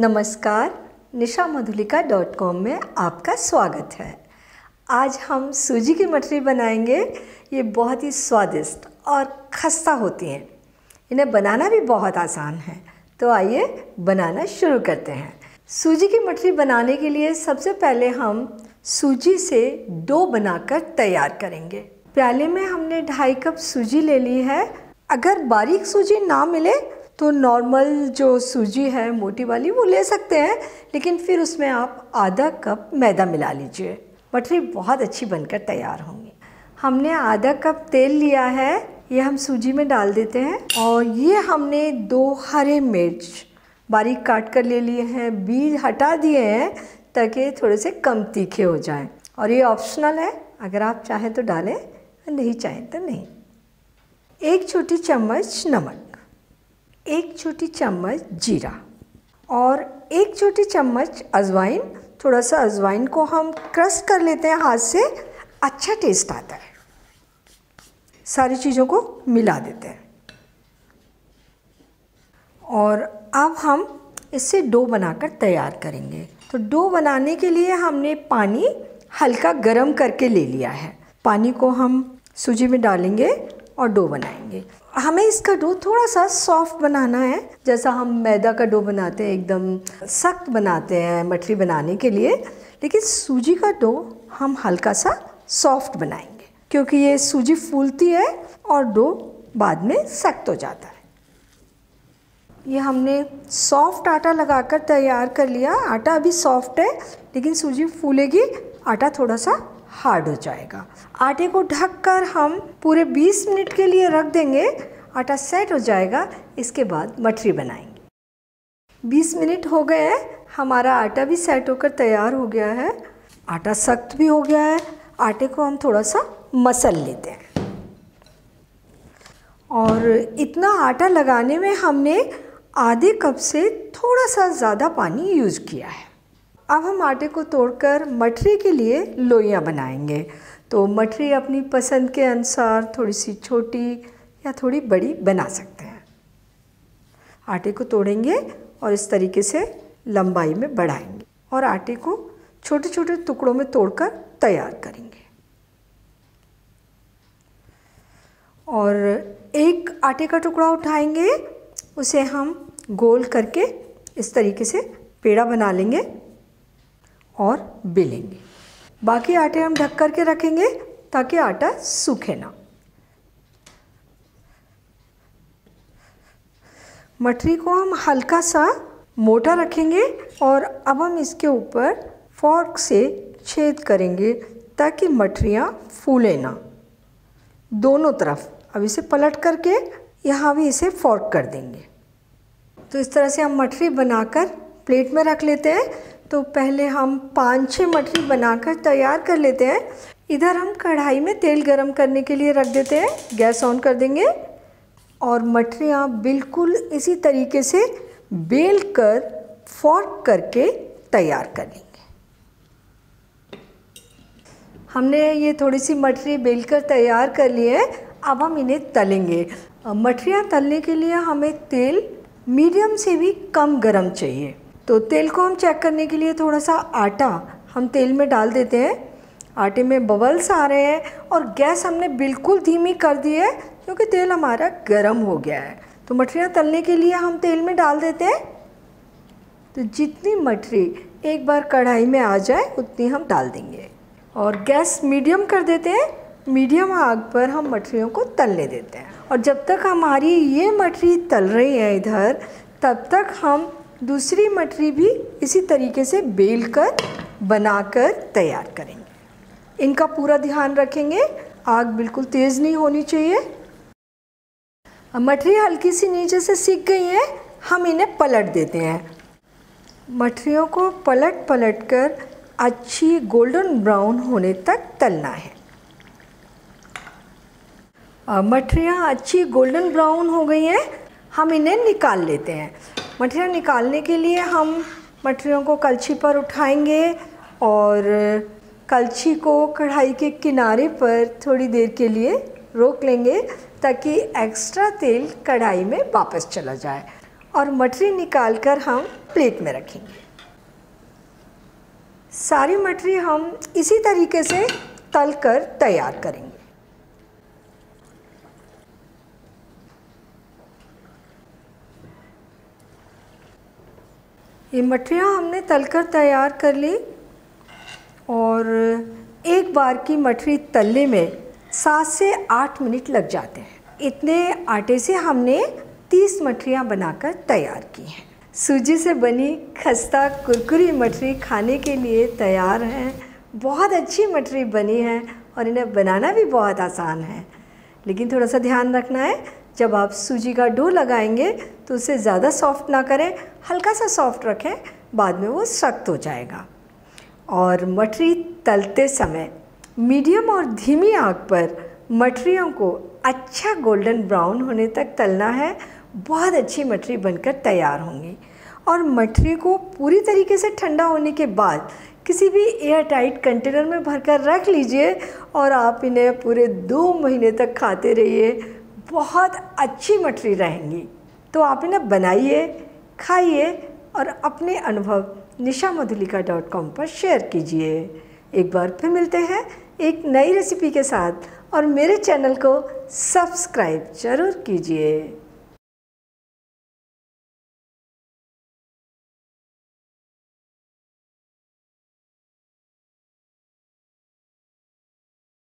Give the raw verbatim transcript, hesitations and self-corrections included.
नमस्कार, निशा Madhulika dot com में आपका स्वागत है। आज हम सूजी की मठरी बनाएंगे। ये बहुत ही स्वादिष्ट और खस्ता होती हैं। इन्हें बनाना भी बहुत आसान है। तो आइए बनाना शुरू करते हैं। सूजी की मठरी बनाने के लिए सबसे पहले हम सूजी से डो बनाकर तैयार करेंगे। प्याले में हमने ढाई कप सूजी ले ली है। अगर बारीक सूजी ना मिले तो नॉर्मल जो सूजी है मोटी वाली वो ले सकते हैं, लेकिन फिर उसमें आप आधा कप मैदा मिला लीजिए। मठरी बहुत अच्छी बनकर तैयार होंगी। हमने आधा कप तेल लिया है, ये हम सूजी में डाल देते हैं। और ये हमने दो हरे मिर्च बारीक काट कर ले लिए हैं। बीज हटा दिए हैं ताकि थोड़े से कम तीखे हो जाएं। और ये ऑप्शनल है, अगर आप चाहें तो डालें, नहीं चाहें तो नहीं। एक छोटी चम्मच नमक, एक छोटी चम्मच जीरा और एक छोटी चम्मच अजवाइन। थोड़ा सा अजवाइन को हम क्रश कर लेते हैं हाथ से, अच्छा टेस्ट आता है। सारी चीज़ों को मिला देते हैं और अब हम इससे डो बनाकर तैयार करेंगे। तो डो बनाने के लिए हमने पानी हल्का गर्म करके ले लिया है। पानी को हम सूजी में डालेंगे और डो बनाएंगे। हमें इसका डो थोड़ा सा सॉफ्ट बनाना है, जैसा हम मैदा का डो बनाते हैं, एकदम सख्त बनाते हैं मठरी बनाने के लिए। लेकिन सूजी का डो हम हल्का सा सॉफ्ट बनाएंगे, क्योंकि ये सूजी फूलती है और डो बाद में सख्त हो जाता है। ये हमने सॉफ्ट आटा लगाकर तैयार कर लिया। आटा अभी सॉफ्ट है, लेकिन सूजी फूलेगी, आटा थोड़ा सा हार्ड हो जाएगा। आटे को ढककर हम पूरे बीस मिनट के लिए रख देंगे। आटा सेट हो जाएगा, इसके बाद मठरी बनाएंगे। बीस मिनट हो गए हैं, हमारा आटा भी सेट होकर तैयार हो गया है। आटा सख्त भी हो गया है। आटे को हम थोड़ा सा मसल लेते हैं। और इतना आटा लगाने में हमने आधे कप से थोड़ा सा ज़्यादा पानी यूज़ किया है। अब हम आटे को तोड़कर मठरी के लिए लोइयाँ बनाएंगे। तो मठरी अपनी पसंद के अनुसार थोड़ी सी छोटी या थोड़ी बड़ी बना सकते हैं। आटे को तोड़ेंगे और इस तरीके से लंबाई में बढ़ाएंगे और आटे को छोटे छोटे टुकड़ों में तोड़कर तैयार करेंगे। और एक आटे का टुकड़ा उठाएंगे, उसे हम गोल करके इस तरीके से पेड़ा बना लेंगे और बेलेंगे। बाकी आटे हम ढक करके रखेंगे ताकि आटा सूखे ना। मठरी को हम हल्का सा मोटा रखेंगे और अब हम इसके ऊपर फॉर्क से छेद करेंगे ताकि मठरियाँ फूले ना। दोनों तरफ अब इसे पलट करके यहाँ भी इसे फॉर्क कर देंगे। तो इस तरह से हम मठरी बनाकर प्लेट में रख लेते हैं। तो पहले हम पाँच छः मठरी बनाकर तैयार कर लेते हैं। इधर हम कढ़ाई में तेल गरम करने के लिए रख देते हैं। गैस ऑन कर देंगे और मठरियाँ बिल्कुल इसी तरीके से बेल कर फॉर्क करके तैयार कर लेंगे। हमने ये थोड़ी सी मठरी बेल कर तैयार कर ली है। अब हम इन्हें तलेंगे। मठरियाँ तलने के लिए हमें तेल मीडियम से भी कम गरम चाहिए। तो तेल को हम चेक करने के लिए थोड़ा सा आटा हम तेल में डाल देते हैं। आटे में बबल्स आ रहे हैं और गैस हमने बिल्कुल धीमी कर दी है क्योंकि तेल हमारा गर्म हो गया है। तो मठरियाँ तलने के लिए हम तेल में डाल देते हैं। तो जितनी मठरी एक बार कढ़ाई में आ जाए उतनी हम डाल देंगे और गैस मीडियम कर देते हैं। मीडियम आग पर हम मठरियों को तलने देते हैं। और जब तक हमारी ये मठरी तल रही है इधर, तब तक हम दूसरी मठरी भी इसी तरीके से बेल कर बनाकर तैयार करेंगे। इनका पूरा ध्यान रखेंगे। आग बिल्कुल तेज़ नहीं होनी चाहिए। मठरी हल्की सी नीचे से सिक गई है, हम इन्हें पलट देते हैं। मठरियों को पलट पलट कर अच्छी गोल्डन ब्राउन होने तक तलना है। मठरियाँ अच्छी गोल्डन ब्राउन हो गई हैं, हम इन्हें निकाल लेते हैं। मठरियाँ निकालने के लिए हम मठरियों को कलछी पर उठाएंगे और कलछी को कढ़ाई के किनारे पर थोड़ी देर के लिए रोक लेंगे ताकि एक्स्ट्रा तेल कढ़ाई में वापस चला जाए। और मटरी निकालकर हम प्लेट में रखेंगे। सारी मटरी हम इसी तरीके से तल कर तैयार करेंगे। ये मठरियाँ हमने तलकर तैयार कर ली और एक बार की मठरी तलने में सात से आठ मिनट लग जाते हैं। इतने आटे से हमने तीस मठरियाँ बनाकर तैयार की हैं। सूजी से बनी खस्ता कुरकुरी मठरी खाने के लिए तैयार हैं। बहुत अच्छी मठरी बनी है और इन्हें बनाना भी बहुत आसान है, लेकिन थोड़ा सा ध्यान रखना है। जब आप सूजी का डो लगाएंगे तो उसे ज़्यादा सॉफ्ट ना करें, हल्का सा सॉफ्ट रखें, बाद में वो सख्त हो जाएगा। और मठरी तलते समय मीडियम और धीमी आंच पर मठरियों को अच्छा गोल्डन ब्राउन होने तक तलना है। बहुत अच्छी मठरी बनकर तैयार होंगी। और मठरी को पूरी तरीके से ठंडा होने के बाद किसी भी एयर टाइट कंटेनर में भरकर रख लीजिए और आप इन्हें पूरे दो महीने तक खाते रहिए। बहुत अच्छी मठरी रहेंगी। तो आप इन्हें बनाइए, खाइए और अपने अनुभव निशा मधुलिका डॉट कॉम पर शेयर कीजिए। एक बार फिर मिलते हैं एक नई रेसिपी के साथ और मेरे चैनल को सब्सक्राइब जरूर कीजिए।